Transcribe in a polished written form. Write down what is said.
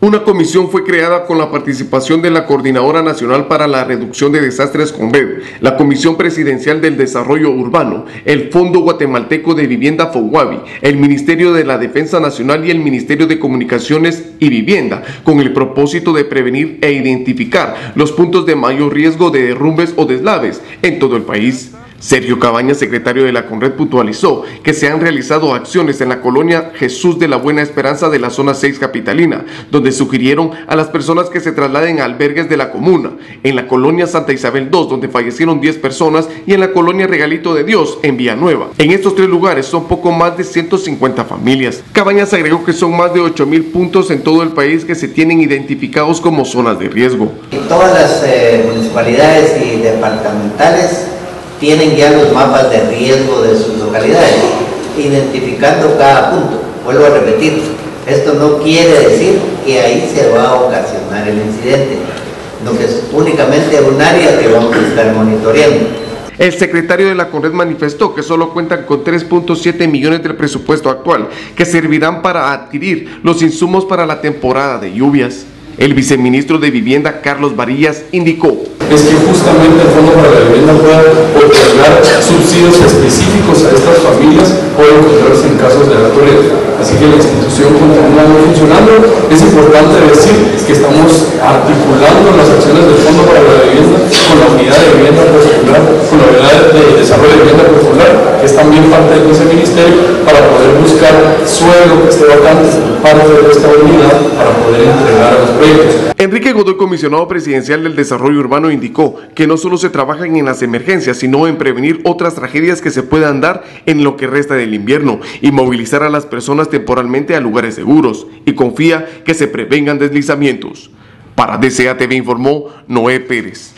Una comisión fue creada con la participación de la Coordinadora Nacional para la Reducción de Desastres CONRED, la Comisión Presidencial del Desarrollo Urbano, el Fondo Guatemalteco de Vivienda FOGUAVI, el Ministerio de la Defensa Nacional y el Ministerio de Comunicaciones y Vivienda, con el propósito de prevenir e identificar los puntos de mayor riesgo de derrumbes o deslaves en todo el país. Sergio Cabañas, secretario de la CONRED, puntualizó que se han realizado acciones en la colonia Jesús de la Buena Esperanza de la zona 6 capitalina, donde sugirieron a las personas que se trasladen a albergues de la comuna, en la colonia Santa Isabel 2, donde fallecieron 10 personas, y en la colonia Regalito de Dios, en Villa Nueva. En estos tres lugares son poco más de 150 familias. Cabañas agregó que son más de 8.000 puntos en todo el país que se tienen identificados como zonas de riesgo. Todas las municipalidades y departamentales tienen ya los mapas de riesgo de sus localidades, identificando cada punto. Vuelvo a repetir, esto no quiere decir que ahí se va a ocasionar el incidente, lo que es únicamente un área que vamos a estar monitoreando. El secretario de la CONRED manifestó que solo cuentan con 3.7 millones del presupuesto actual, que servirán para adquirir los insumos para la temporada de lluvias. El viceministro de Vivienda, Carlos Barillas, indicó: es que justamente el Fondo para la Vivienda pueda otorgar subsidios específicos a estas familias o encontrarse en casos de la naturaleza. Así que la institución continúa funcionando. Es importante decir que estamos articulando las acciones del Fondo para la Vivienda con la Unidad de Vivienda Popular, con la Unidad de Desarrollo de Vivienda Popular, que es también parte de ese ministerio, para poder buscar suelo que esté vacante, parte de esta unidad, para poder entregar a los proyectos. Enrique Godoy, comisionado presidencial del Desarrollo Urbano, indicó que no solo se trabajan en las emergencias, sino en prevenir otras tragedias que se puedan dar en lo que resta del invierno y movilizar a las personas temporalmente a lugares seguros, y confía que se prevengan deslizamientos. Para DCATV informó Noé Pérez.